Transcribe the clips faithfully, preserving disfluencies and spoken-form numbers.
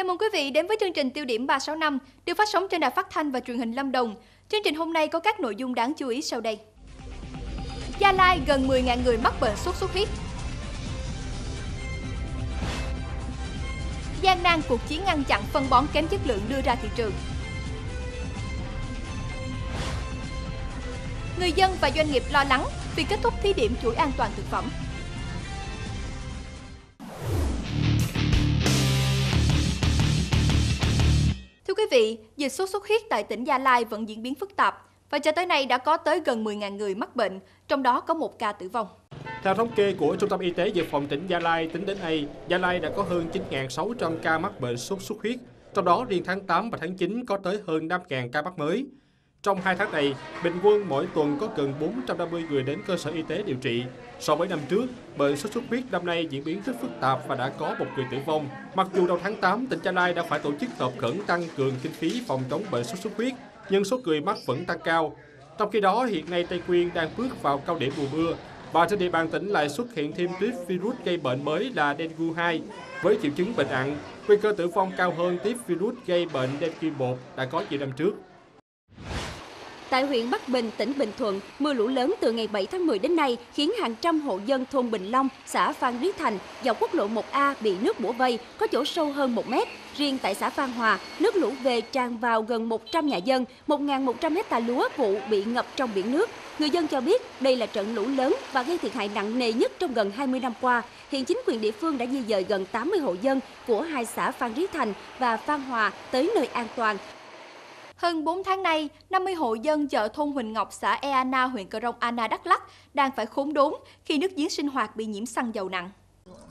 Chào mừng quý vị đến với chương trình Tiêu điểm ba sáu năm được phát sóng trên đài phát thanh và truyền hình Lâm Đồng. Chương trình hôm nay có các nội dung đáng chú ý sau đây. Gia Lai gần mười nghìn người mắc bệnh sốt xuất huyết. Gian nan cuộc chiến ngăn chặn phân bón kém chất lượng đưa ra thị trường. Người dân và doanh nghiệp lo lắng vì kết thúc thí điểm chuỗi an toàn thực phẩm. Thưa quý vị, dịch sốt xuất huyết tại tỉnh Gia Lai vẫn diễn biến phức tạp và cho tới nay đã có tới gần mười nghìn người mắc bệnh, trong đó có một ca tử vong. Theo thống kê của Trung tâm Y tế Dự phòng tỉnh Gia Lai, tính đến nay, Gia Lai đã có hơn chín nghìn sáu trăm ca mắc bệnh sốt xuất huyết, trong đó riêng tháng tám và tháng chín có tới hơn năm nghìn ca mắc mới. Trong hai tháng này, bình quân mỗi tuần có gần bốn trăm năm mươi người đến cơ sở y tế điều trị. So với năm trước, bệnh sốt xuất huyết năm nay diễn biến rất phức tạp và đã có một người tử vong. Mặc dù đầu tháng tám, tỉnh Gia Lai đã phải tổ chức họp khẩn tăng cường kinh phí phòng chống bệnh sốt xuất huyết, nhưng số người mắc vẫn tăng cao. Trong khi đó, hiện nay Tây Nguyên đang bước vào cao điểm mùa mưa và trên địa bàn tỉnh lại xuất hiện thêm tiếp virus gây bệnh mới là Dengue hai. Với triệu chứng bệnh nặng, nguy cơ tử vong cao hơn tiếp virus gây bệnh Dengue một đã có nhiều năm trước. Tại huyện Bắc Bình, tỉnh Bình Thuận, mưa lũ lớn từ ngày bảy tháng mười đến nay khiến hàng trăm hộ dân thôn Bình Long, xã Phan Rí Thành, dọc quốc lộ một A bị nước bủa vây, có chỗ sâu hơn một mét. Riêng tại xã Phan Hòa, nước lũ về tràn vào gần một trăm nhà dân, một nghìn một trăm hectare lúa vụ bị ngập trong biển nước. Người dân cho biết đây là trận lũ lớn và gây thiệt hại nặng nề nhất trong gần hai mươi năm qua. Hiện chính quyền địa phương đã di dời gần tám mươi hộ dân của hai xã Phan Rí Thành và Phan Hòa tới nơi an toàn. Hơn bốn tháng nay, năm mươi hộ dân chợ thôn Huỳnh Ngọc, xã Eana, huyện Krông Ana, Đắk Lắk đang phải khốn đốn khi nước giếng sinh hoạt bị nhiễm xăng dầu nặng.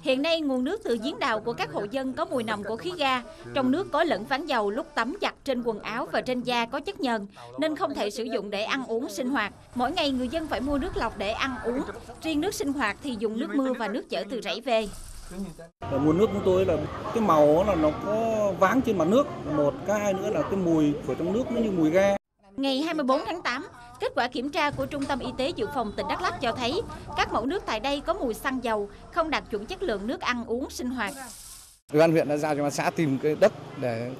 Hiện nay, nguồn nước từ giếng đào của các hộ dân có mùi nồng của khí ga. Trong nước có lẫn váng dầu lúc tắm giặt trên quần áo và trên da có chất nhờn, nên không thể sử dụng để ăn uống sinh hoạt. Mỗi ngày, người dân phải mua nước lọc để ăn uống. Riêng nước sinh hoạt thì dùng nước mưa và nước chở từ rẫy về. Ở nguồn nước của tôi là cái màu là nó có váng trên mặt nước, một cái hai nữa là cái mùi của trong nước nó như mùi ga. Ngày hai mươi tư tháng tám, kết quả kiểm tra của Trung tâm Y tế Dự phòng tỉnh Đắk Lắk cho thấy các mẫu nước tại đây có mùi xăng dầu, không đạt chuẩn chất lượng nước ăn uống sinh hoạt. Ủy ban huyện đã giao cho ban xã tìm cái đất để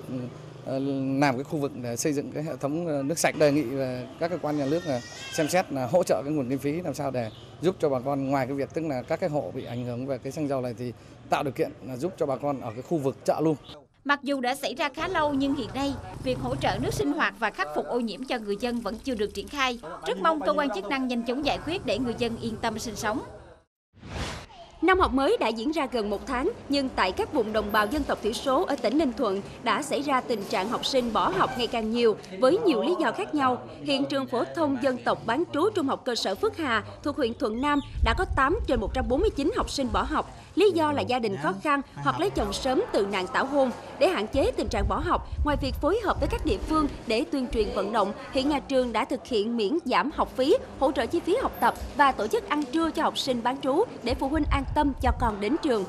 làm cái khu vực để xây dựng cái hệ thống nước sạch, đề nghị là các cơ quan nhà nước là xem xét là hỗ trợ cái nguồn kinh phí làm sao để giúp cho bà con, ngoài cái việc tức là các cái hộ bị ảnh hưởng về cái xăng dầu này thì tạo điều kiện là giúp cho bà con ở cái khu vực chợ luôn. Mặc dù đã xảy ra khá lâu nhưng hiện nay việc hỗ trợ nước sinh hoạt và khắc phục ô nhiễm cho người dân vẫn chưa được triển khai. Rất mong cơ quan chức năng nhanh chóng giải quyết để người dân yên tâm sinh sống. Năm học mới đã diễn ra gần một tháng, nhưng tại các vùng đồng bào dân tộc thiểu số ở tỉnh Ninh Thuận đã xảy ra tình trạng học sinh bỏ học ngày càng nhiều với nhiều lý do khác nhau. Hiện trường phổ thông dân tộc bán trú trung học cơ sở Phước Hà thuộc huyện Thuận Nam đã có tám trên một trăm bốn mươi chín học sinh bỏ học. Lý do là gia đình khó khăn hoặc lấy chồng sớm từ nạn tảo hôn. Để hạn chế tình trạng bỏ học, ngoài việc phối hợp với các địa phương để tuyên truyền vận động, hiện nhà trường đã thực hiện miễn giảm học phí, hỗ trợ chi phí học tập và tổ chức ăn trưa cho học sinh bán trú để phụ huynh an tâm cho con đến trường.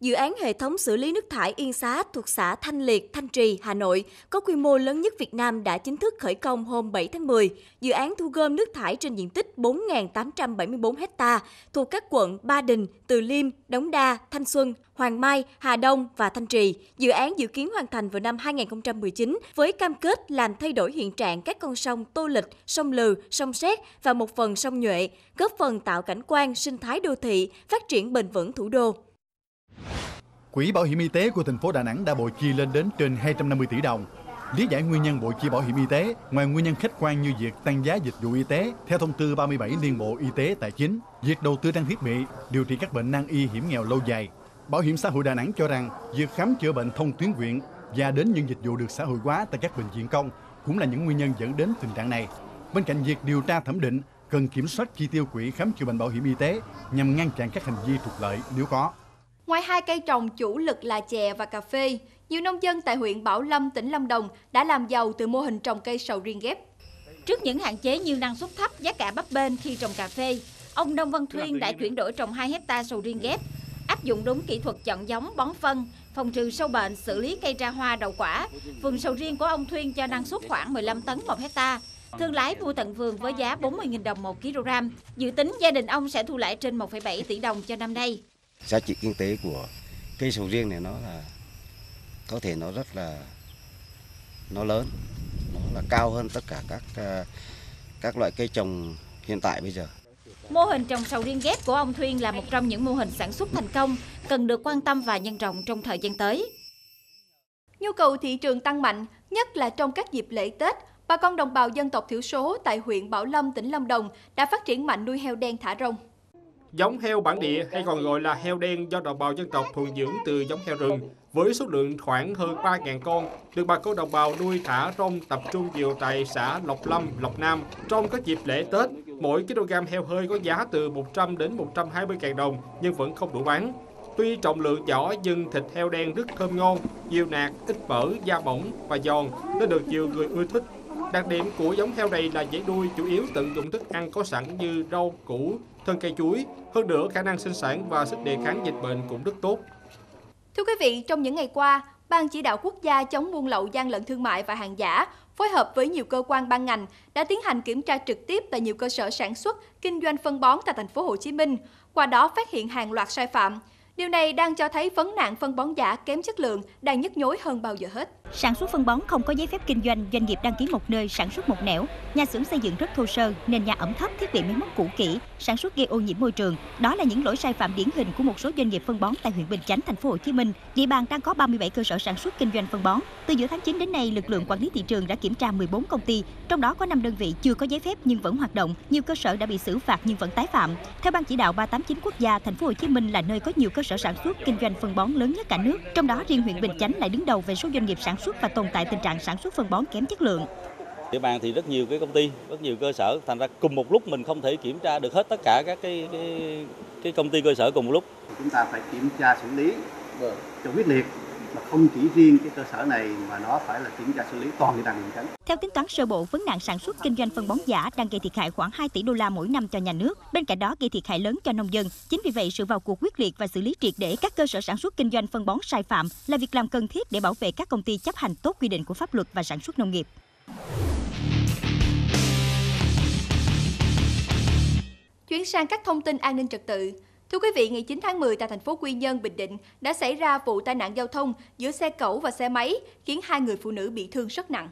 Dự án hệ thống xử lý nước thải Yên Xá thuộc xã Thanh Liệt, Thanh Trì, Hà Nội có quy mô lớn nhất Việt Nam đã chính thức khởi công hôm bảy tháng mười. Dự án thu gom nước thải trên diện tích bốn nghìn tám trăm bảy mươi tư ha thuộc các quận Ba Đình, Từ Liêm, Đống Đa, Thanh Xuân, Hoàng Mai, Hà Đông và Thanh Trì. Dự án dự kiến hoàn thành vào năm hai nghìn không trăm mười chín với cam kết làm thay đổi hiện trạng các con sông Tô Lịch, sông Lừ, sông Séc và một phần sông Nhuệ, góp phần tạo cảnh quan, sinh thái đô thị, phát triển bền vững thủ đô. Quỹ bảo hiểm y tế của thành phố Đà Nẵng đã bội chi lên đến trên hai trăm năm mươi tỷ đồng. Lý giải nguyên nhân bội chi bảo hiểm y tế, ngoài nguyên nhân khách quan như việc tăng giá dịch vụ y tế theo thông tư ba mươi bảy Liên Bộ Y tế Tài chính, việc đầu tư trang thiết bị, điều trị các bệnh nan y hiểm nghèo lâu dài, Bảo hiểm xã hội Đà Nẵng cho rằng việc khám chữa bệnh thông tuyến viện và đến những dịch vụ được xã hội hóa tại các bệnh viện công cũng là những nguyên nhân dẫn đến tình trạng này. Bên cạnh việc điều tra thẩm định, cần kiểm soát chi tiêu quỹ khám chữa bệnh bảo hiểm y tế nhằm ngăn chặn các hành vi trục lợi nếu có. Ngoài hai cây trồng chủ lực là chè và cà phê, nhiều nông dân tại huyện Bảo Lâm, tỉnh Lâm Đồng đã làm giàu từ mô hình trồng cây sầu riêng ghép. Trước những hạn chế như năng suất thấp, giá cả bấp bênh khi trồng cà phê, ông Nông Văn Thuyên đã chuyển đổi trồng hai hecta sầu riêng ghép, áp dụng đúng kỹ thuật chọn giống, bón phân, phòng trừ sâu bệnh, xử lý cây ra hoa đậu quả. Vườn sầu riêng của ông Thuyên cho năng suất khoảng mười lăm tấn một hecta. Thương lái mua tận vườn với giá bốn mươi nghìn đồng một kg. Dự tính gia đình ông sẽ thu lãi trên một phẩy bảy tỷ đồng cho năm nay. Giá trị kinh tế của cây sầu riêng này nó là có thể nó rất là nó lớn, nó là cao hơn tất cả các các loại cây trồng hiện tại bây giờ. Mô hình trồng sầu riêng ghép của ông Thuyên là một trong những mô hình sản xuất thành công cần được quan tâm và nhân rộng trong thời gian tới. Nhu cầu thị trường tăng mạnh, nhất là trong các dịp lễ Tết, bà con đồng bào dân tộc thiểu số tại huyện Bảo Lâm, tỉnh Lâm Đồng đã phát triển mạnh nuôi heo đen thả rông. Giống heo bản địa hay còn gọi là heo đen do đồng bào dân tộc thuần dưỡng từ giống heo rừng, với số lượng khoảng hơn ba nghìn con, được bà con đồng bào nuôi thả rông tập trung nhiều tại xã Lộc Lâm, Lộc Nam. Trong các dịp lễ Tết, mỗi kg heo hơi có giá từ một trăm đến một trăm hai mươi nghìn đồng nhưng vẫn không đủ bán. Tuy trọng lượng nhỏ nhưng thịt heo đen rất thơm ngon, nhiều nạc, ít mỡ, da mỏng và giòn nên được nhiều người ưa thích. Đặc điểm của giống heo này là dễ nuôi, chủ yếu tận dụng thức ăn có sẵn như rau, củ, thân cây chuối. Hơn nữa, khả năng sinh sản và sức đề kháng dịch bệnh cũng rất tốt. Thưa quý vị, trong những ngày qua, Ban Chỉ đạo Quốc gia chống buôn lậu gian lận thương mại và hàng giả phối hợp với nhiều cơ quan ban ngành đã tiến hành kiểm tra trực tiếp tại nhiều cơ sở sản xuất, kinh doanh phân bón tại thành phố Hồ Chí Minh, qua đó phát hiện hàng loạt sai phạm. Điều này đang cho thấy vấn nạn phân bón giả kém chất lượng đang nhức nhối hơn bao giờ hết. Sản xuất phân bón không có giấy phép kinh doanh, doanh nghiệp đăng ký một nơi, sản xuất một nẻo. Nhà xưởng xây dựng rất thô sơ, nền nhà ẩm thấp, thiết bị máy móc cũ kỹ, sản xuất gây ô nhiễm môi trường. Đó là những lỗi sai phạm điển hình của một số doanh nghiệp phân bón tại huyện Bình Chánh, thành phố Hồ Chí Minh. Địa bàn đang có ba mươi bảy cơ sở sản xuất kinh doanh phân bón. Từ giữa tháng chín đến nay, lực lượng quản lý thị trường đã kiểm tra mười bốn công ty, trong đó có năm đơn vị chưa có giấy phép nhưng vẫn hoạt động. Nhiều cơ sở đã bị xử phạt nhưng vẫn tái phạm. Theo Ban Chỉ đạo ba tám chín Quốc gia, thành phố Hồ Chí Minh là nơi có nhiều cơ sở sản xuất kinh doanh phân bón lớn nhất cả nước, trong đó riêng huyện Bình Chánh lại đứng đầu về số doanh nghiệp sản xuất và tồn tại tình trạng sản xuất phân bón kém chất lượng. Địa bàn thì rất nhiều cái công ty, rất nhiều cơ sở, thành ra cùng một lúc mình không thể kiểm tra được hết tất cả các cái cái, cái công ty cơ sở cùng một lúc. Chúng ta phải kiểm tra xử lý cho quyết liệt. Mà không chỉ riêng cái cơ sở này mà nó phải là kiểm tra xử lý toàn địa bàn Bình Chánh. Theo tính toán sơ bộ, vấn nạn sản xuất kinh doanh phân bón giả đang gây thiệt hại khoảng hai tỷ đô la mỗi năm cho nhà nước, bên cạnh đó gây thiệt hại lớn cho nông dân. Chính vì vậy, sự vào cuộc quyết liệt và xử lý triệt để các cơ sở sản xuất kinh doanh phân bón sai phạm là việc làm cần thiết để bảo vệ các công ty chấp hành tốt quy định của pháp luật và sản xuất nông nghiệp. Chuyển sang các thông tin an ninh trật tự. Thưa quý vị, ngày chín tháng mười tại thành phố Quy Nhơn, Bình Định đã xảy ra vụ tai nạn giao thông giữa xe cẩu và xe máy khiến hai người phụ nữ bị thương rất nặng.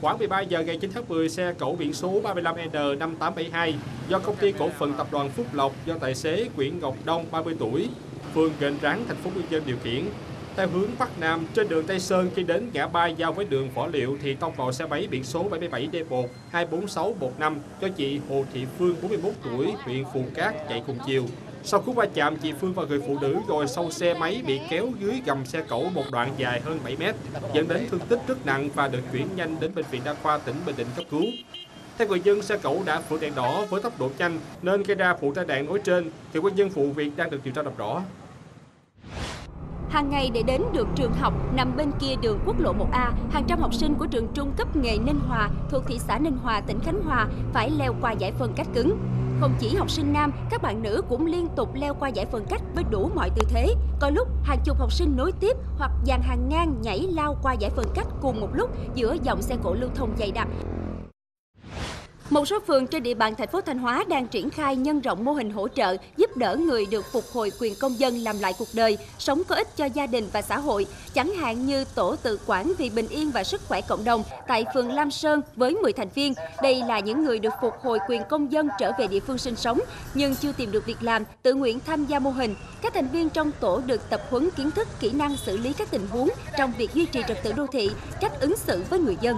Khoảng mười ba giờ ngày chín tháng mười, xe cẩu biển số ba mươi lăm N năm tám bảy hai do công ty cổ phần tập đoàn Phúc Lộc do tài xế Nguyễn Ngọc Đông ba mươi tuổi, phường Gành Ráng, thành phố Quy Nhơn điều khiển theo hướng Bắc Nam trên đường Tây Sơn, khi đến ngã ba giao với đường Võ Liệu thì tông vào xe máy biển số bảy mươi bảy D một hai bốn sáu một năm do chị Hồ Thị Phương bốn mươi mốt tuổi, huyện Phù Cát chạy cùng chiều. Sau cú va chạm, chị Phương và người phụ nữ ngồi sau xe máy bị kéo dưới gầm xe cẩu một đoạn dài hơn bảy mét, dẫn đến thương tích rất nặng và được chuyển nhanh đến Bệnh viện Đa khoa tỉnh Bình Định cấp cứu. Theo người dân, xe cẩu đã vượt đèn đỏ với tốc độ nhanh nên gây ra vụ tai nạn nói trên. Hiện nguyên nhân vụ việc đang được điều tra làm rõ. Hàng ngày để đến được trường học nằm bên kia đường quốc lộ một A, hàng trăm học sinh của trường trung cấp nghề Ninh Hòa thuộc thị xã Ninh Hòa, tỉnh Khánh Hòa phải leo qua dải phân cách cứng. Không chỉ học sinh nam, các bạn nữ cũng liên tục leo qua dải phân cách với đủ mọi tư thế. Có lúc hàng chục học sinh nối tiếp hoặc dàn hàng ngang nhảy lao qua dải phân cách cùng một lúc giữa dòng xe cộ lưu thông dày đặc. Một số phường trên địa bàn thành phố Thanh Hóa đang triển khai nhân rộng mô hình hỗ trợ giúp đỡ người được phục hồi quyền công dân làm lại cuộc đời, sống có ích cho gia đình và xã hội, chẳng hạn như tổ tự quản vì bình yên và sức khỏe cộng đồng tại phường Lam Sơn với mười thành viên. Đây là những người được phục hồi quyền công dân trở về địa phương sinh sống nhưng chưa tìm được việc làm, tự nguyện tham gia mô hình. Các thành viên trong tổ được tập huấn kiến thức, kỹ năng xử lý các tình huống trong việc duy trì trật tự đô thị, cách ứng xử với người dân.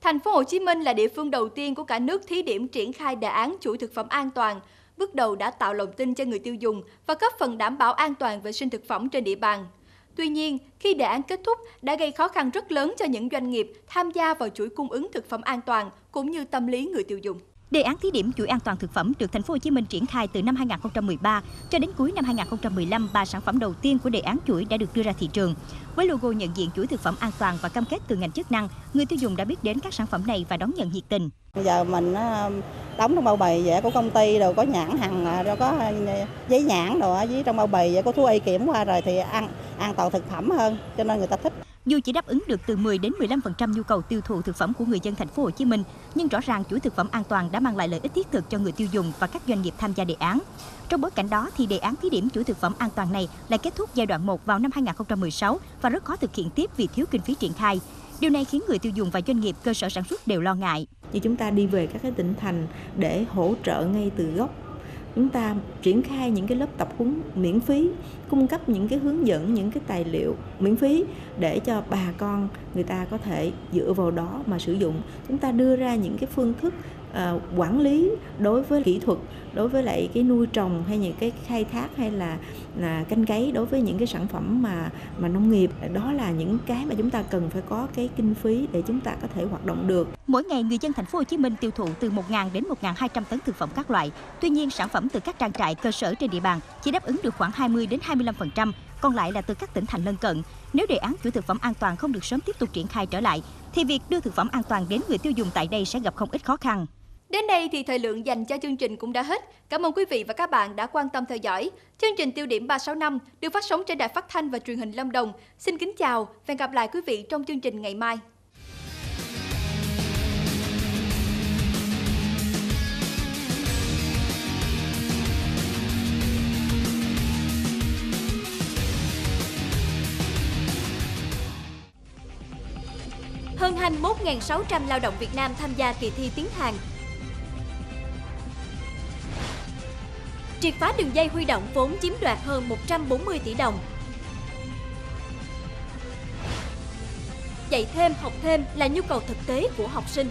Thành phố Hồ Chí Minh là địa phương đầu tiên của cả nước thí điểm triển khai đề án chuỗi thực phẩm an toàn. Bước đầu đã tạo lòng tin cho người tiêu dùng và góp phần đảm bảo an toàn vệ sinh thực phẩm trên địa bàn. Tuy nhiên, khi đề án kết thúc đã gây khó khăn rất lớn cho những doanh nghiệp tham gia vào chuỗi cung ứng thực phẩm an toàn cũng như tâm lý người tiêu dùng. Đề án thí điểm chuỗi an toàn thực phẩm được thành phố Hồ Chí Minh triển khai từ năm hai nghìn không trăm mười ba cho đến cuối năm hai nghìn không trăm mười lăm, ba sản phẩm đầu tiên của đề án chuỗi đã được đưa ra thị trường. Với logo nhận diện chuỗi thực phẩm an toàn và cam kết từ ngành chức năng, người tiêu dùng đã biết đến các sản phẩm này và đón nhận nhiệt tình. Bây giờ mình đóng trong bao bì vậy của công ty rồi có nhãn hàng, rồi có giấy nhãn rồi, với trong bao bì vậy có thú y kiểm qua rồi thì ăn an toàn thực phẩm hơn, cho nên người ta thích. Dù chỉ đáp ứng được từ mười đến mười lăm phần trăm nhu cầu tiêu thụ thực phẩm của người dân thành phố Hồ Chí Minh, nhưng rõ ràng chuỗi thực phẩm an toàn đã mang lại lợi ích thiết thực cho người tiêu dùng và các doanh nghiệp tham gia đề án. Trong bối cảnh đó thì đề án thí điểm chuỗi thực phẩm an toàn này lại kết thúc giai đoạn một vào năm hai nghìn không trăm mười sáu và rất khó thực hiện tiếp vì thiếu kinh phí triển khai. Điều này khiến người tiêu dùng và doanh nghiệp cơ sở sản xuất đều lo ngại. Thì chúng ta đi về các cái tỉnh thành để hỗ trợ ngay từ gốc. Chúng ta triển khai những cái lớp tập huấn miễn phí, cung cấp những cái hướng dẫn, những cái tài liệu miễn phí để cho bà con người ta có thể dựa vào đó mà sử dụng. Chúng ta đưa ra những cái phương thức uh, quản lý đối với kỹ thuật, đối với lại cái nuôi trồng hay những cái khai thác hay là, là canh cấy đối với những cái sản phẩm mà mà nông nghiệp. Đó là những cái mà chúng ta cần phải có cái kinh phí để chúng ta có thể hoạt động được. Mỗi ngày người dân thành phố Hồ Chí Minh tiêu thụ từ một nghìn đến một nghìn hai trăm tấn thực phẩm các loại. Tuy nhiên sản phẩm từ các trang trại cơ sở trên địa bàn chỉ đáp ứng được khoảng hai mươi đến hai mươi lăm phần trăm, còn lại là từ các tỉnh thành lân cận. Nếu đề án chuỗi thực phẩm an toàn không được sớm tiếp tục triển khai trở lại thì việc đưa thực phẩm an toàn đến người tiêu dùng tại đây sẽ gặp không ít khó khăn. Đến đây thì thời lượng dành cho chương trình cũng đã hết. Cảm ơn quý vị và các bạn đã quan tâm theo dõi. Chương trình Tiêu điểm ba sáu năm được phát sóng trên Đài Phát thanh và Truyền hình Lâm Đồng. Xin kính chào và hẹn gặp lại quý vị trong chương trình ngày mai. Hơn hai mươi mốt nghìn sáu trăm lao động Việt Nam tham gia kỳ thi tiếng Hàn. Triệt phá đường dây huy động vốn chiếm đoạt hơn một trăm bốn mươi tỷ đồng. Dạy thêm, học thêm là nhu cầu thực tế của học sinh.